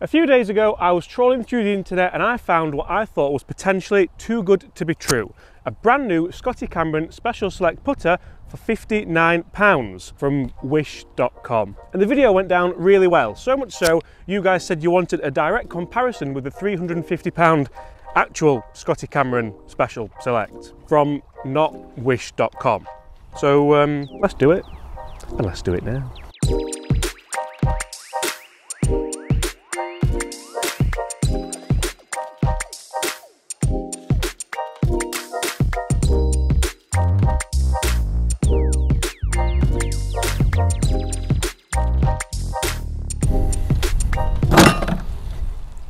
A few days ago, I was trawling through the internet and I found what I thought was potentially too good to be true. A brand new Scotty Cameron Special Select putter for £59 from wish.com. And the video went down really well, so much so you guys said you wanted a direct comparison with the £350 actual Scotty Cameron Special Select from not wish.com. So let's do it, and let's do it now.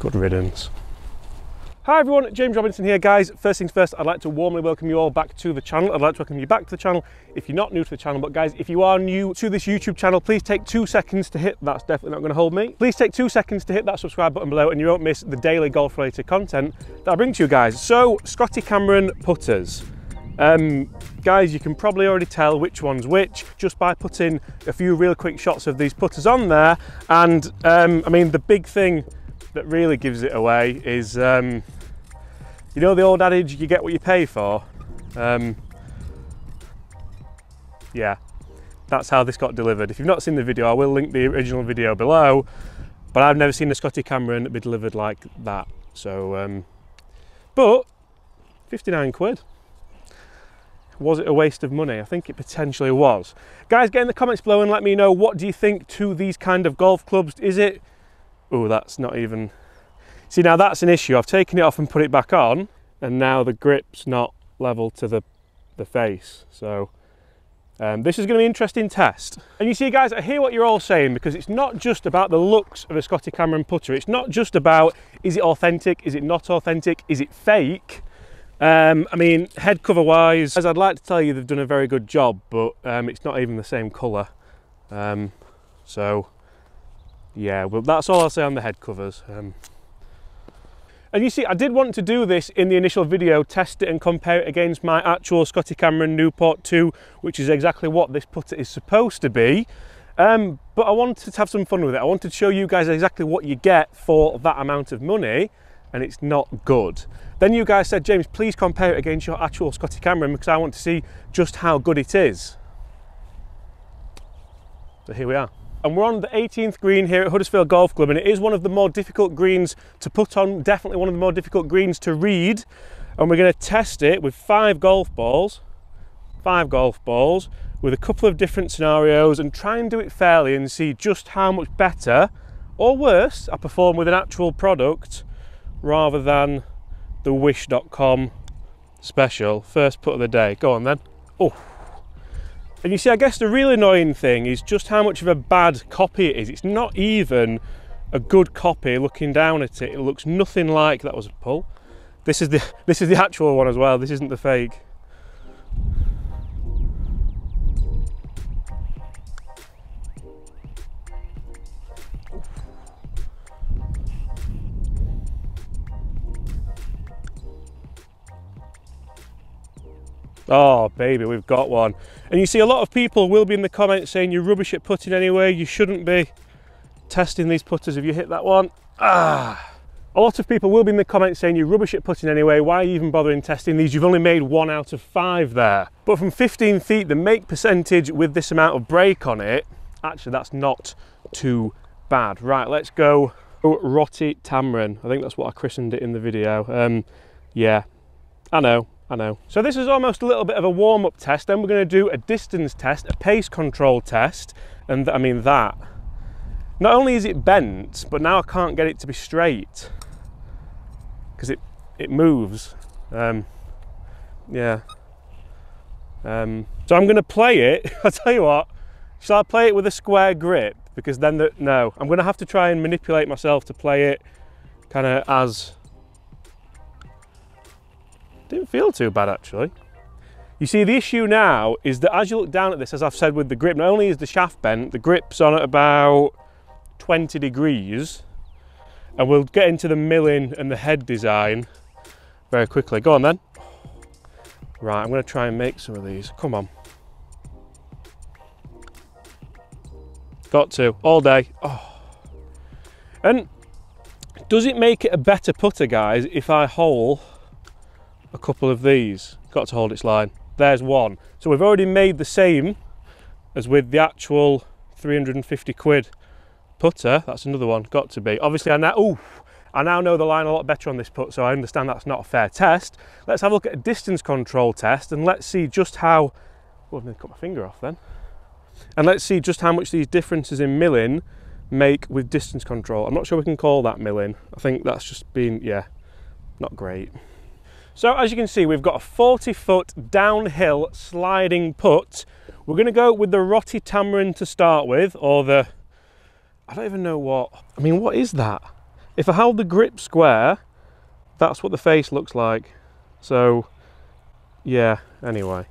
Good riddance. Hi everyone, James Robinson here guys. First things first, I'd like to warmly welcome you all back to the channel. I'd like to welcome you back to the channel if you're not new to the channel, but guys, if you are new to this YouTube channel, please take 2 seconds to hit, that's definitely not gonna hold me. Please take 2 seconds to hit that subscribe button below and you won't miss the daily golf related content that I bring to you guys. So, Scotty Cameron putters. Guys, you can probably already tell which one's which just by putting a few real quick shots of these putters on there. And I mean, the big thing that really gives it away is you know the old adage, you get what you pay for? Yeah, that's how this got delivered. If you've not seen the video, I will link the original video below, but I've never seen a Scotty Cameron be delivered like that. So, but 59 quid. Was it a waste of money? I think it potentially was. Guys, get in the comments below and let me know, what do you think to these kind of golf clubs? Is it... Oh, that's not even... See, now that's an issue. I've taken it off and put it back on, and now the grip's not level to the face. So this is going to be an interesting test. And you see, guys, I hear what you're all saying, because it's not just about the looks of a Scotty Cameron putter. It's not just about, is it authentic? Is it not authentic? Is it fake? I mean, head cover-wise, as I'd like to tell you, they've done a very good job, but it's not even the same colour. So... yeah, well, that's all I'll say on the head covers. And you see, I did want to do this in the initial video, test it and compare it against my actual Scotty Cameron Newport 2, which is exactly what this putter is supposed to be. But I wanted to have some fun with it. I wanted to show you guys exactly what you get for that amount of money, and it's not good. Then you guys said, James, please compare it against your actual Scotty Cameron, because I want to see just how good it is. So here we are. And we're on the 18th green here at Huddersfield Golf Club, and it is one of the more difficult greens to put on, definitely one of the more difficult greens to read. And we're going to test it with five golf balls, with a couple of different scenarios, and try and do it fairly and see just how much better or worse I perform with an actual product rather than the wish.com special. First putt of the day. Go on then. Oh. And you see, I guess the real annoying thing is just how much of a bad copy it is. It's not even a good copy. Looking down at it, it looks nothing like... that was a pull. This is the actual one as well. This isn't the fake. Oh baby, we've got one. And you see, a lot of people will be in the comments saying you're rubbish at putting anyway, you shouldn't be testing these putters. Have you hit that one? Ah! A lot of people will be in the comments saying you're rubbish at putting anyway, why are you even bothering testing these? You've only made 1 out of 5 there. But from 15 feet, the make percentage with this amount of break on it, actually that's not too bad. Right, let's go Rotty Tamron. I think that's what I christened it in the video. Yeah, I know. So this is almost a little bit of a warm-up test, then we're going to do a distance test, a pace control test, and I mean that. Not only is it bent, but now I can't get it to be straight, because it moves. Yeah. So I'm going to play it, I'll tell you what, shall I play it with a square grip? Because then, no, I'm going to have to try and manipulate myself to play it kind of as... Didn't feel too bad actually. You see, the issue now is that as you look down at this, as I've said with the grip, not only is the shaft bent, the grip's on at about 20 degrees, and we'll get into the milling and the head design very quickly. Go on then. Right, I'm gonna try and make some of these. Come on. Got to, all day. Oh. And Does it make it a better putter, guys, if I hole a couple of these? Got to hold its line. There's one. So we've already made the same as with the actual 350 quid putter. That's another one, got to be. Obviously, I now know the line a lot better on this putt, so I understand that's not a fair test. Let's have a look at a distance control test and let's see just how... Well, I'm going to cut my finger off then. And let's see just how much these differences in milling make with distance control. I'm not sure we can call that milling. I think that's just been, yeah, not great. So as you can see, we've got a 40-foot downhill sliding putt. We're going to go with the Rotty Tamarind to start with, or the... I don't even know what... I mean, what is that? If I hold the grip square, that's what the face looks like. So, yeah, anyway.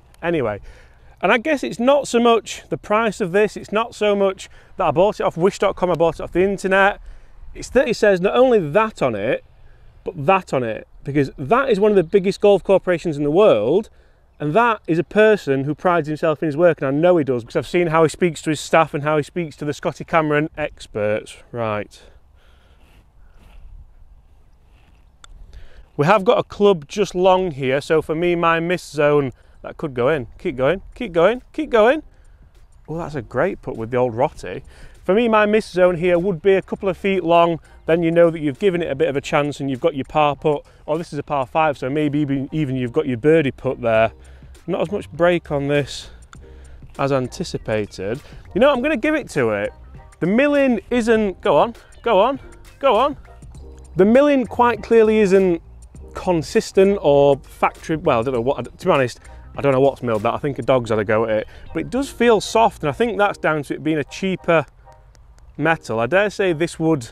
And I guess it's not so much the price of this, it's not so much that I bought it off wish.com, I bought it off the internet. It's that it says not only that on it, but that on it. Because that is one of the biggest golf corporations in the world, and that is a person who prides himself in his work, and I know he does, because I've seen how he speaks to his staff and how he speaks to the Scotty Cameron experts. Right. We have got a club just long here, so for me, my miss zone, that could go in. Keep going, keep going, keep going. Oh, that's a great putt with the old Rotty. For me, my miss zone here would be a couple of feet long, then you know that you've given it a bit of a chance and you've got your par putt, or this is a par five, so maybe even you've got your birdie putt there. Not as much break on this as anticipated. You know, I'm gonna give it to it. The milling isn't, go on, go on, go on. The milling quite clearly isn't consistent or factory, well, I don't know what, to be honest, I don't know what's milled that. I think a dog's had a go at it. But it does feel soft, and I think that's down to it being a cheaper metal. I dare say this would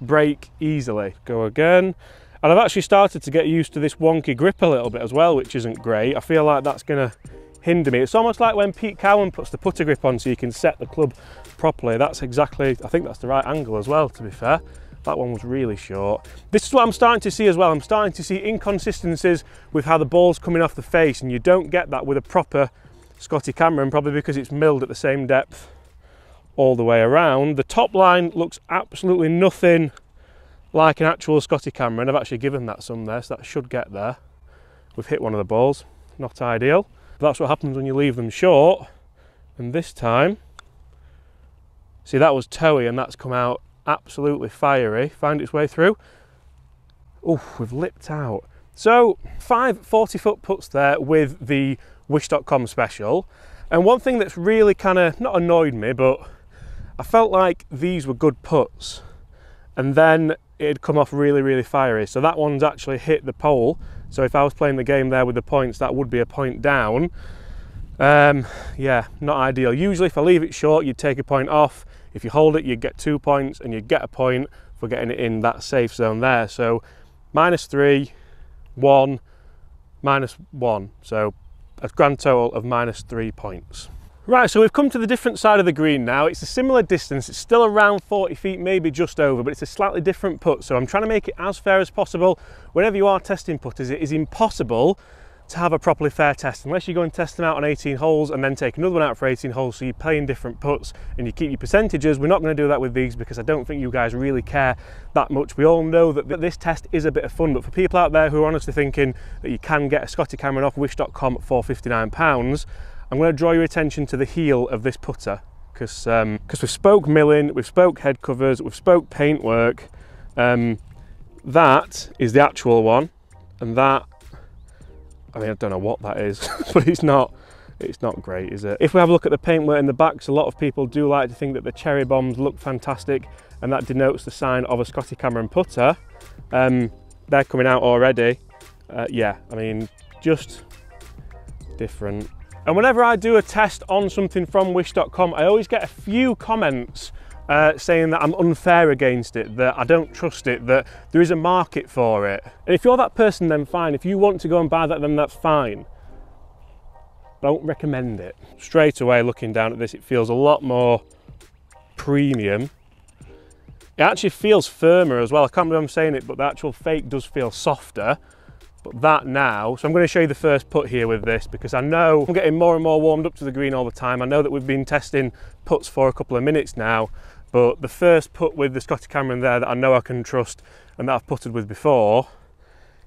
break easily. Go again. And I've actually started to get used to this wonky grip a little bit as well, which isn't great. I feel like that's going to hinder me. It's almost like when Pete Cowan puts the putter grip on so you can set the club properly. That's exactly, I think that's the right angle as well, to be fair. That one was really short. This is what I'm starting to see as well. I'm starting to see inconsistencies with how the ball's coming off the face, and you don't get that with a proper Scotty Cameron, probably because it's milled at the same depth all the way around. The top line looks absolutely nothing like an actual Scotty Cameron. I've actually given that some there, so that should get there. We've hit one of the balls, not ideal. But that's what happens when you leave them short. And this time, see, that was toey and that's come out absolutely fiery, found its way through. Oh, we've lipped out. So 5 40-foot putts there with the wish.com special. And one thing that's really kind of not annoyed me, but I felt like these were good putts and then it'd come off really, really fiery. So that one's actually hit the pole. So if I was playing the game there with the points, that would be a point down. Yeah, not ideal. Usually if I leave it short, you'd take a point off. If you hold it, you get 2 points, and you get a point for getting it in that safe zone there. So -3, 1, -1. So a grand total of -3 points. Right, so we've come to the different side of the green now. It's a similar distance. It's still around 40 feet, maybe just over, but it's a slightly different putt. So I'm trying to make it as fair as possible. Whenever you are testing putters, it is impossible to have a properly fair test unless you go and test them out on 18 holes and then take another one out for 18 holes, so you're playing different putts and you keep your percentages. We're not going to do that with these because I don't think you guys really care that much. We all know that this test is a bit of fun, but for people out there who are honestly thinking that you can get a Scotty Cameron off wish.com for £59, I'm going to draw your attention to the heel of this putter, because we've spoke milling, we've spoke head covers, we've spoke paintwork. That is the actual one, and that, I mean, I don't know what that is, but it's not great, is it? If we have a look at the paintwork in the backs, a lot of people do like to think that the cherry bombs look fantastic, and that denotes the sign of a Scotty Cameron putter. They're coming out already. Yeah, I mean, just different. And whenever I do a test on something from wish.com, I always get a few comments saying that I'm unfair against it, that I don't trust it, that there is a market for it. And if you're that person, then fine. If you want to go and buy that, then that's fine. But I won't recommend it. Straight away, looking down at this, it feels a lot more premium. It actually feels firmer as well. I can't believe I'm saying it, but the actual fake does feel softer. But that now, so I'm going to show you the first putt here with this, because I know I'm getting more and more warmed up to the green all the time. I know that we've been testing putts for a couple of minutes now, But the first putt with the Scotty Cameron there that I know I can trust and that I've putted with before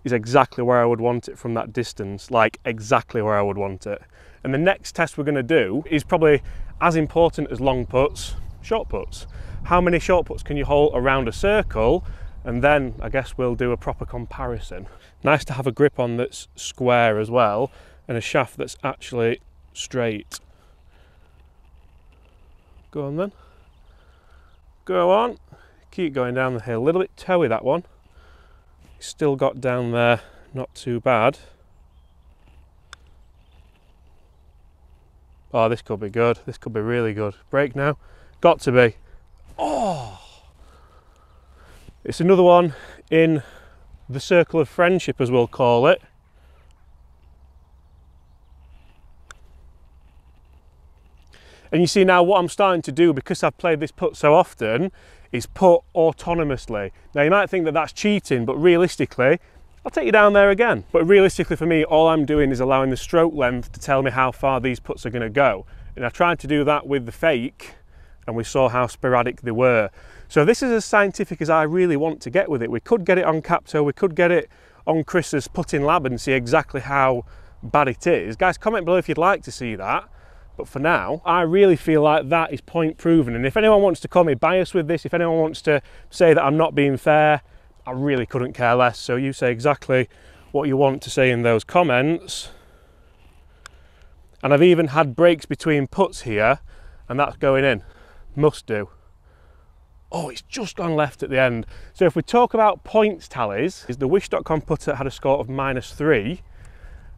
is exactly where I would want it from that distance, like exactly where I would want it. And the next test we're going to do is probably as important as long putts, short putts. How many short putts can you hole around a circle? And then I guess we'll do a proper comparison. Nice to have a grip on that's square as well, and a shaft that's actually straight. Go on then. Go on. Keep going down the hill. A little bit toey that one. Still got down there, not too bad. Oh, this could be good. This could be really good. Break now. Got to be. Oh! It's another one in the circle of friendship, as we'll call it. And you see now what I'm starting to do, because I've played this putt so often, is putt autonomously. Now you might think that that's cheating, but realistically, I'll take you down there again. But realistically for me, all I'm doing is allowing the stroke length to tell me how far these putts are going to go. And I tried to do that with the fake, and we saw how sporadic they were. So this is as scientific as I really want to get with it. We could get it on Capto, we could get it on Chris's putting lab and see exactly how bad it is. Guys, comment below if you'd like to see that. But for now, I really feel like that is point proven. And if anyone wants to call me biased with this, if anyone wants to say that I'm not being fair, I really couldn't care less. So you say exactly what you want to say in those comments. And I've even had breaks between putts here, and that's going in. Must do. Oh, it's just gone left at the end. So if we talk about points tallies, is the wish.com putter had a score of -3.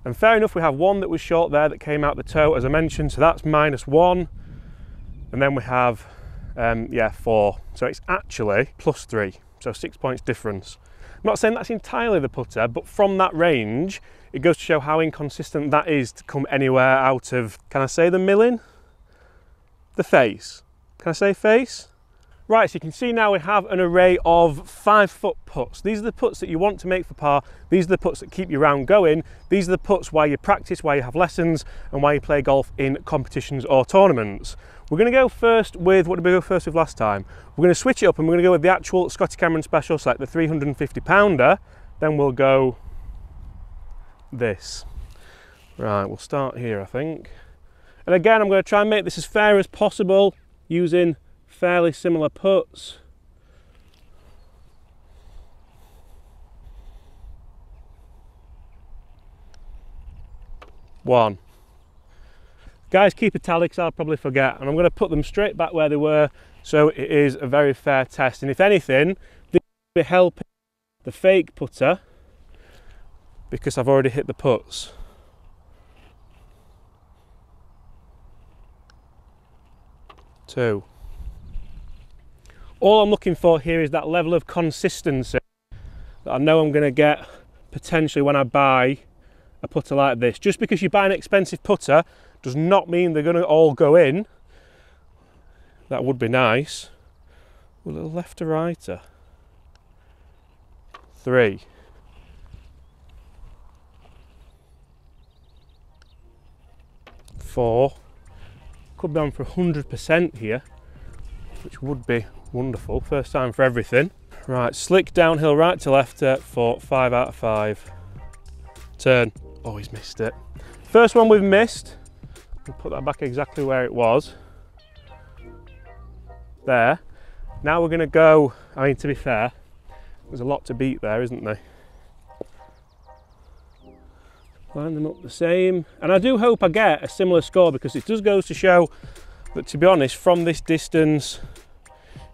And fair enough, we have one that was short there that came out the toe, as I mentioned, so that's -1. And then we have, 4. So it's actually +3, so 6 points difference. I'm not saying that's entirely the putter, but from that range, it goes to show how inconsistent that is to come anywhere out of, can I say the milling? The face. Can I say face? Right, so you can see now we have an array of 5-foot putts. These are the putts that you want to make for par. These are the putts that keep your round going. These are the putts why you practice, why you have lessons, and why you play golf in competitions or tournaments. We're going to go first with, what did we go first with last time? We're going to switch it up and we're going to go with the actual Scotty Cameron special, so like the 350-pounder. Then we'll go this. Right, we'll start here, I think. And again, I'm going to try and make this as fair as possible using fairly similar putts. One. Guys, keep a tally because I'll probably forget, and I'm going to put them straight back where they were, so it is a very fair test. And if anything, this will be helping the fake putter because I've already hit the putts. Two. All I'm looking for here is that level of consistency that I know I'm going to get potentially when I buy a putter like this. Just because you buy an expensive putter does not mean they're going to all go in. That would be nice. A little left to righter. Three. Four. Could be on for 100% here, which would be wonderful. First time for everything. Right, slick downhill right to left for 5 out of 5. Turn. Oh, he's missed it. First one we've missed. We'll put that back exactly where it was. There. Now we're going to go, I mean, to be fair, there's a lot to beat there, isn't there? Line them up the same. And I do hope I get a similar score, because it does go to show that, to be honest, from this distance,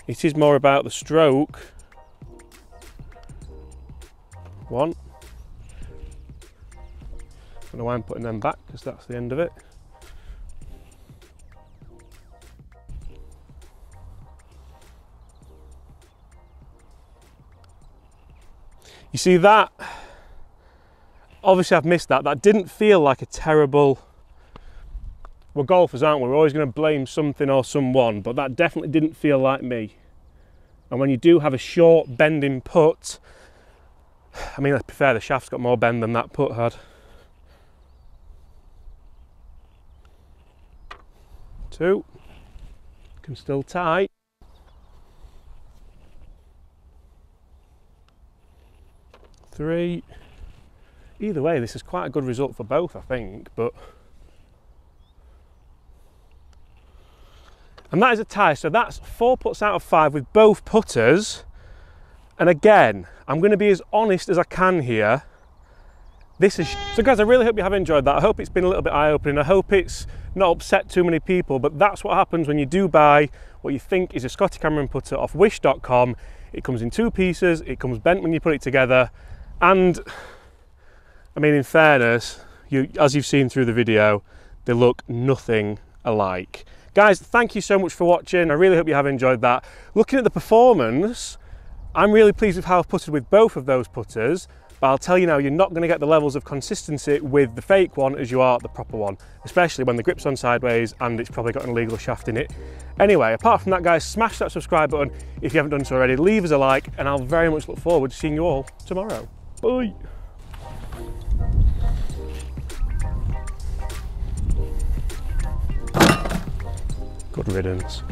it is more about the stroke. One. I don't know why I'm putting them back, because that's the end of it. You see that? Obviously I've missed that. That didn't feel like a terrible... We're golfers, aren't we? We're always going to blame something or someone, but that definitely didn't feel like me. And when you do have a short bending putt, I mean, to be fair, the shaft's got more bend than that putt had. Two. Can still tie. 3. Either way, this is quite a good result for both, I think, but... And that is a tie, so that's 4 putts out of 5 with both putters. And again, I'm going to be as honest as I can here. So guys, I really hope you have enjoyed that. I hope it's been a little bit eye-opening. I hope it's not upset too many people, but that's what happens when you do buy what you think is a Scotty Cameron putter off wish.com. It comes in 2 pieces, it comes bent when you put it together, and I mean, in fairness, as you've seen through the video, they look nothing alike. Guys, thank you so much for watching. I really hope you have enjoyed that. Looking at the performance, I'm really pleased with how I've putted with both of those putters. But I'll tell you now, you're not going to get the levels of consistency with the fake one as you are the proper one, especially when the grip's on sideways and it's probably got an illegal shaft in it. Anyway, apart from that, guys, smash that subscribe button if you haven't done so already. Leave us a like, and I'll very much look forward to seeing you all tomorrow. Bye. Good riddance.